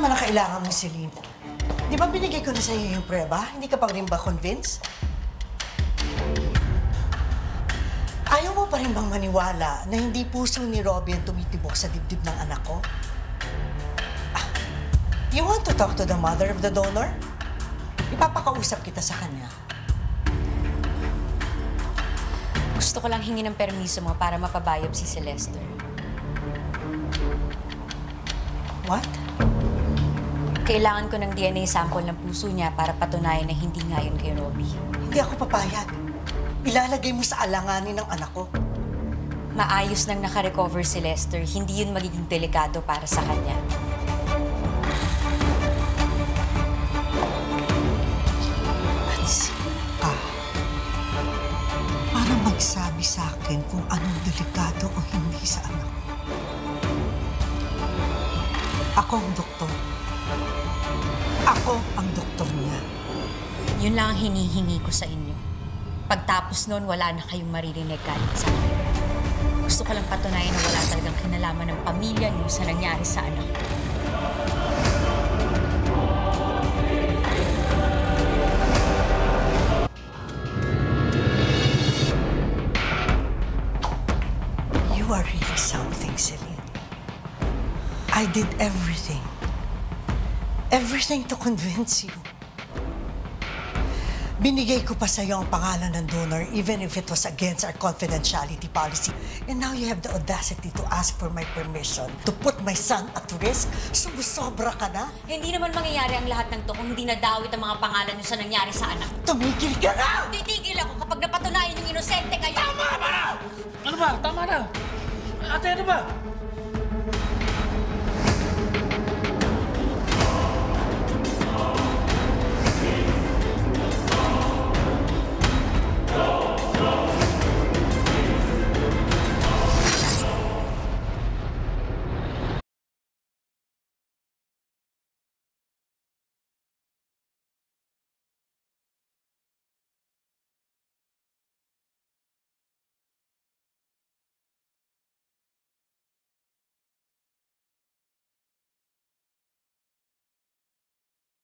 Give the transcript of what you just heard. naman ang kailangan mo, Celine. Di ba binigay ko na sa'yo yung prueba? Hindi ka pa rin ba convinced? Ayaw mo pa rin bang maniwala na hindi puso ni Robby ang tumitibok sa dibdib ng anak ko? Ah, you want to talk to the mother of the donor? Ipapakausap kita sa kanya. Gusto ko lang hingi ng permiso mo para mapabayop si Lester. What? Kailangan ko ng DNA sample ng puso niya para patunayan na hindi nga yun kay Robby. Hindi ako papayag. Ilalagay mo sa alanganin ng anak ko. Maayos nang nakarecover si Lester, hindi yun magiging delikado para sa kanya. At para magsabi sa akin kung anong delikado o hindi sa anak ko. Ako ang doktor. Ako ang doktor niya. Yun lang ang hinihingi ko sa inyo. Pagtapos noon, wala na kayong maririnig galing sa akin. Gusto ko lang patunayan na wala talagang kinalaman ng pamilya niyo sa nangyari sa anak ko. You are really something, Celine. I did everything. Everything to convince you. Binigay ko pa sa'yo ang pangalan ng donor even if it was against our confidentiality policy. And now you have the audacity to ask for my permission to put my son at risk? Sumusobra ka na? Hindi naman mangyayari ang lahat ng to kung hindi nadawit ang mga pangalan niyo sa nangyari sa anak. Tumigil ka na! Titigil ako kapag napatunayan yung inosente kayo! Tama na! Ano ba? Tama na! Ate, ano ba?